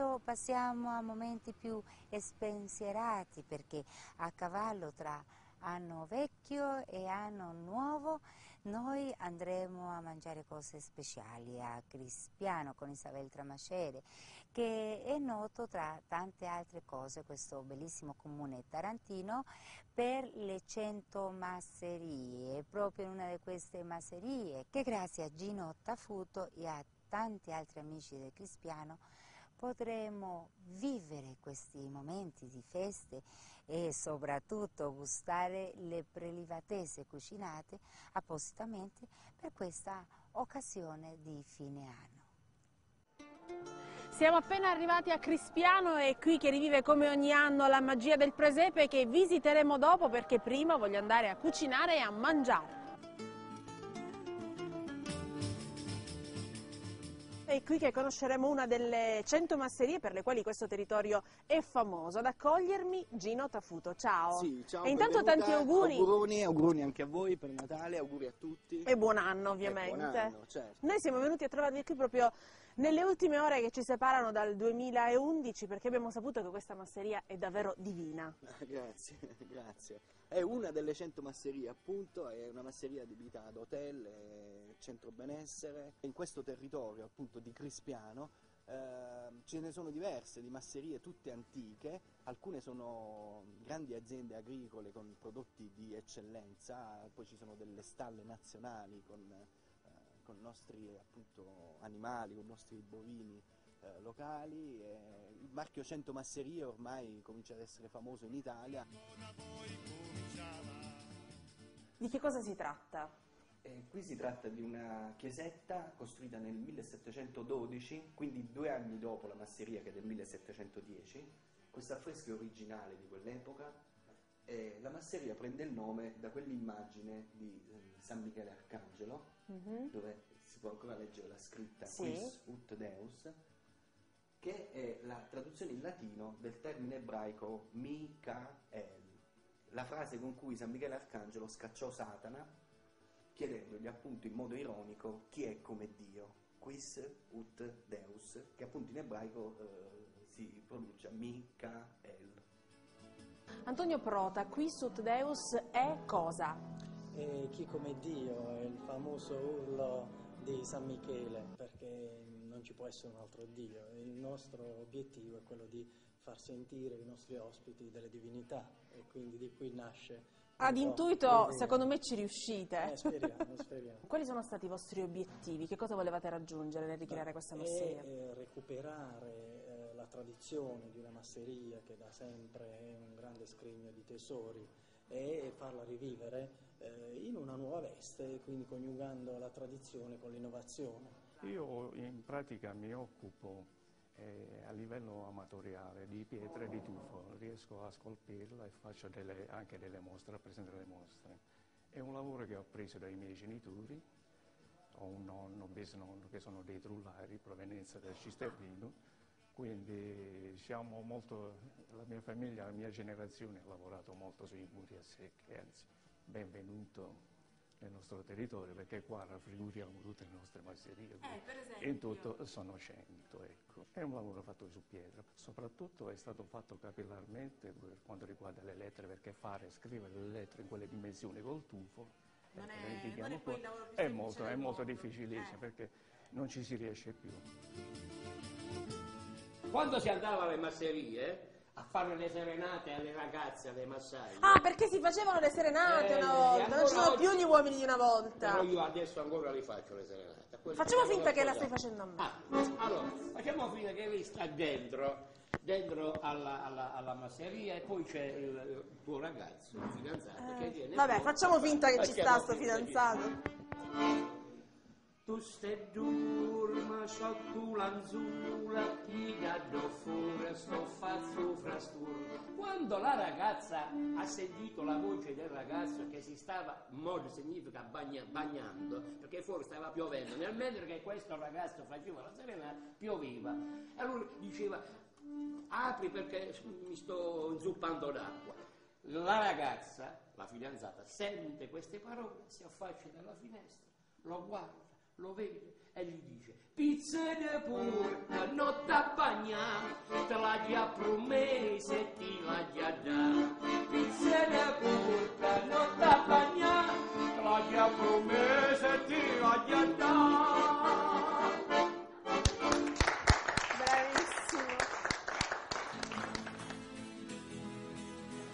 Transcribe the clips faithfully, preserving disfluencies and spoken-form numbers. adesso passiamo a momenti più spensierati, perché a cavallo tra anno vecchio e anno nuovo noi andremo a mangiare cose speciali a Crispiano con Isabel Tramacere, che è noto tra tante altre cose, questo bellissimo comune tarantino, per le Cento Masserie, proprio in una di queste masserie che grazie a Gino Tafuto e a tanti altri amici del Crispiano potremo vivere questi momenti di feste e soprattutto gustare le prelibatezze cucinate appositamente per questa occasione di fine anno. Siamo appena arrivati a Crispiano e qui che rivive come ogni anno la magia del presepe, che visiteremo dopo, perché prima voglio andare a cucinare e a mangiare. È qui che conosceremo una delle cento masserie per le quali questo territorio è famoso. Ad accogliermi Gino Tafuto, ciao. Sì, ciao. E intanto tanti auguri. Auguroni, auguri anche a voi per Natale, auguri a tutti. E buon anno ovviamente. Buon anno, certo. Noi siamo venuti a trovarvi qui proprio nelle ultime ore che ci separano dal duemilaundici, perché abbiamo saputo che questa masseria è davvero divina. Grazie, grazie. È una delle cento masserie, appunto, è una masseria adibita ad hotel, centro benessere. In questo territorio, appunto, di Crispiano eh, ce ne sono diverse di masserie, tutte antiche. Alcune sono grandi aziende agricole con prodotti di eccellenza, poi ci sono delle stalle nazionali con, eh, con nostri, appunto, animali, con nostri bovini eh, locali. E il marchio cento Masserie ormai comincia ad essere famoso in Italia. Di che cosa si tratta? Eh, qui si tratta di una chiesetta costruita nel millesettecentododici, quindi due anni dopo la masseria, che è del millesettecentodieci. Questo affresco è originale di quell'epoca e la masseria prende il nome da quell'immagine di eh, San Michele Arcangelo, mm-hmm. dove si può ancora leggere la scritta sì. Quis ut Deus, che è la traduzione in latino del termine ebraico Micha'el, la frase con cui San Michele Arcangelo scacciò Satana, chiedendogli appunto in modo ironico chi è come Dio, Quis ut Deus, che appunto in ebraico eh, si pronuncia Micha'el. Antonio Prota, Quis ut Deus è cosa? Eh, chi come Dio è il famoso urlo di San Michele, perché non ci può essere un altro Dio. Il nostro obiettivo è quello di far sentire i nostri ospiti delle divinità, e quindi di qui nasce. Ad intuito, secondo me ci riuscite. Eh, speriamo, speriamo. Quali sono stati i vostri obiettivi? Che cosa volevate raggiungere nel ricreare Beh, questa masseria? È, eh, recuperare eh, la tradizione di una masseria che da sempre è un grande scrigno di tesori e farla rivivere eh, in una nuova veste, quindi coniugando la tradizione con l'innovazione. Io in pratica mi occupo Eh, a livello amatoriale di pietre di tufo, riesco a scolpirla e faccio delle, anche delle mostre, rappresento delle mostre. È un lavoro che ho preso dai miei genitori, ho un nonno, bisnonno che sono dei trullari, provenienza del Cisternino, quindi siamo molto, la mia famiglia, la mia generazione ha lavorato molto sui muri a secchi, anzi benvenuto nel nostro territorio, perché qua raffiguriamo tutte le nostre masserie, eh, in tutto sono cento, ecco. È un lavoro fatto su pietra, soprattutto è stato fatto capillarmente per quanto riguarda le lettere, perché fare e scrivere le lettere in quelle dimensioni col tufo non ecco, è, non è, poi il lavoro è molto, è molto difficilissimo, eh. perché non ci si riesce più. Quando si andava alle masserie a fare le serenate alle ragazze, alle massaie. Ah, perché si facevano le serenate eh, una volta, non ci sono più gli uomini di una volta. Però io adesso ancora li faccio le serenate. Questo facciamo finta che la stai facendo a me. Ah, allora, facciamo finta che lei sta dentro, dentro alla, alla, alla masseria, e poi c'è il, il tuo ragazzo, il fidanzato, eh. che viene. Vabbè, poi, facciamo finta che ci sta sto fidanzato. Tu stai durma sotto l'anzula, ti gaddo fuori sto fazzo frasturno. Quando la ragazza ha sentito la voce del ragazzo che si stava, modo significa bagna, bagnando, perché fuori stava piovendo, nel mentre che questo ragazzo faceva la serenata, pioveva. E lui diceva, apri perché mi sto inzuppando d'acqua. La ragazza, la fidanzata, sente queste parole, si affaccia dalla finestra, lo guarda. lo vede e gli dice: pizzere pure, non t'abbagna, te la dia promessa e ti la dia da. Pizzere pure, non t'abbagna, te la dia promessa e ti la dia da. Bravissimo.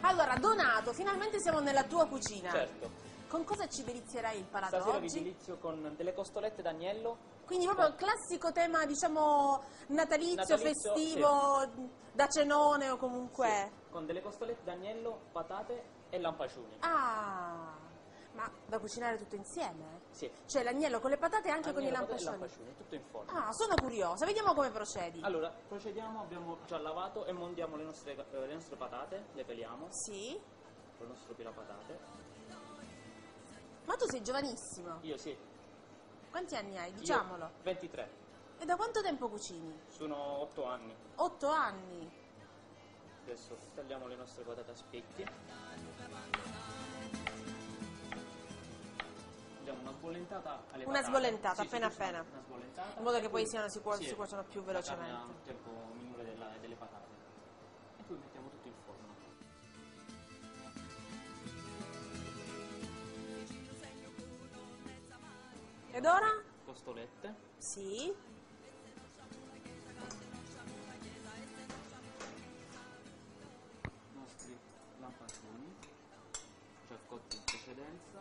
Allora, Donato, finalmente siamo nella tua cucina. Certo. Con cosa ci delizierai il palato oggi? Stasera vi delizio con delle costolette d'agnello. Quindi proprio un classico tema, diciamo, natalizio, natalizio festivo, sì, da cenone o comunque... Sì, con delle costolette d'agnello, patate e lampascioni. Ah, ma da cucinare tutto insieme? Sì. Cioè l'agnello con le patate e anche agnello, con i lampascioni? Agnello, patate e lampascioni, tutto in forno. Ah, sono curiosa, vediamo come procedi. Allora, procediamo, abbiamo già lavato e mondiamo le nostre, le nostre patate, le peliamo. Sì. Con il nostro pelapatate. Ma tu sei giovanissimo. Io sì. Quanti anni hai? Diciamolo. Io, ventitré. E da quanto tempo cucini? Sono otto anni. otto anni. Adesso tagliamo le nostre patate a spicchi. Diamo una sbollentata alle una patate. Sbollentata, sì, appena sì, appena. Una sbollentata. In modo che poi siano, si, sì, si cuociono più velocemente. Sì, un tempo minore della, delle patate. E poi mettiamo tutto in forno. Ed ora? Costolette. Sì. I nostri lampascioni, già cotti in precedenza.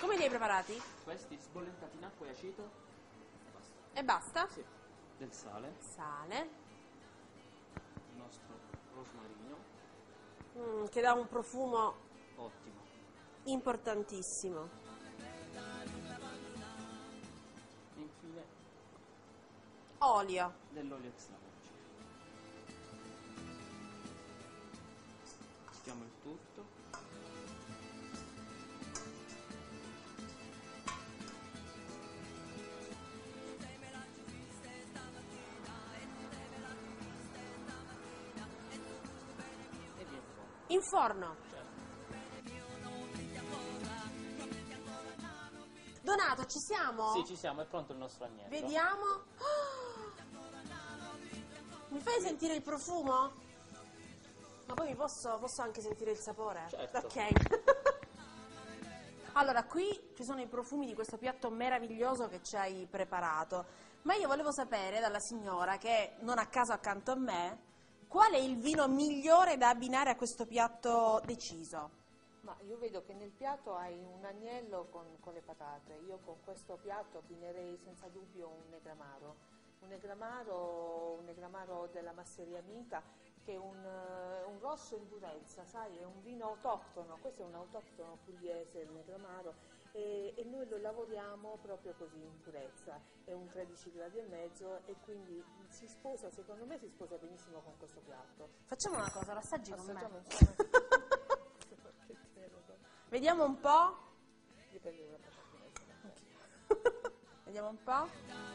Come li hai preparati? Questi sbollentati in acqua e aceto. E basta. E basta? Sì. Del sale. Sale. Il nostro rosmarino. Mm, che dà un profumo... Ottimo. Importantissimo. Olio. Dell'olio extravergine. Stiamo il tutto. E via in forno. In forno. Certo. Donato, ci siamo? Sì, ci siamo, è pronto il nostro agnello. Vediamo. Mi fai sentire il profumo? Ma poi mi posso, posso anche sentire il sapore? Certo. Ok. Allora, qui ci sono i profumi di questo piatto meraviglioso che ci hai preparato. Ma io volevo sapere dalla signora, che non a caso accanto a me, qual è il vino migliore da abbinare a questo piatto deciso? Ma io vedo che nel piatto hai un agnello con, con le patate. Io con questo piatto abbinerei senza dubbio un negramaro. Un negramaro, un negramaro della Masseria Mica, che è un, un rosso in durezza, sai, è un vino autoctono, questo è un autoctono pugliese, il negramaro, e, e noi lo lavoriamo proprio così in purezza, è un tredici gradi e mezzo e quindi si sposa, secondo me si sposa benissimo con questo piatto. Facciamo una cosa, lo assaggi con me. Vediamo un po'. Vediamo un po'.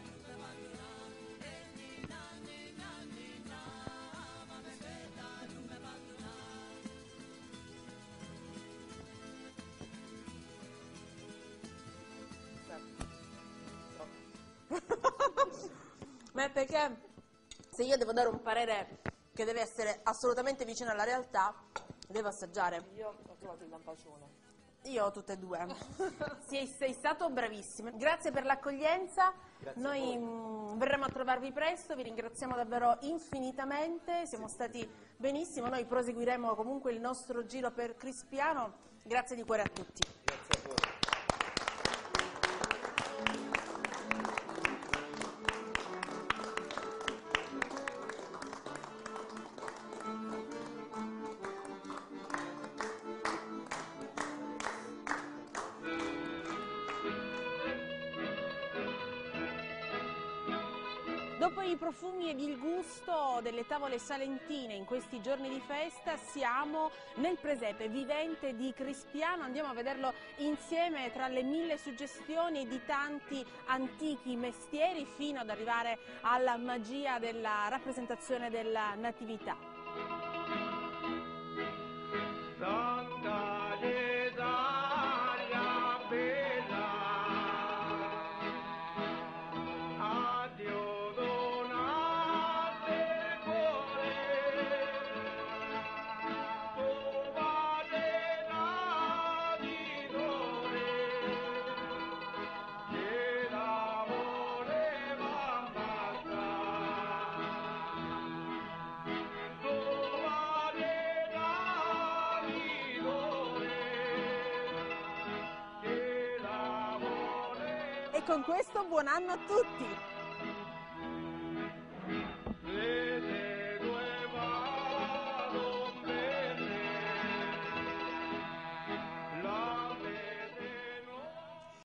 Ma è perché se io devo dare un parere che deve essere assolutamente vicino alla realtà, devo assaggiare. Io ho trovato il lampascione. Io ho tutte e due. Sei, sei stato bravissimo. Grazie per l'accoglienza. Noi mh, verremo a trovarvi presto. Vi ringraziamo davvero infinitamente. Siamo sì, stati benissimo. Noi proseguiremo comunque il nostro giro per Crispiano. Grazie di cuore a tutti. Grazie a voi. Dopo i profumi ed il gusto delle tavole salentine in questi giorni di festa siamo nel presepe vivente di Crispiano, andiamo a vederlo insieme tra le mille suggestioni di tanti antichi mestieri fino ad arrivare alla magia della rappresentazione della Natività. E con questo buon anno a tutti!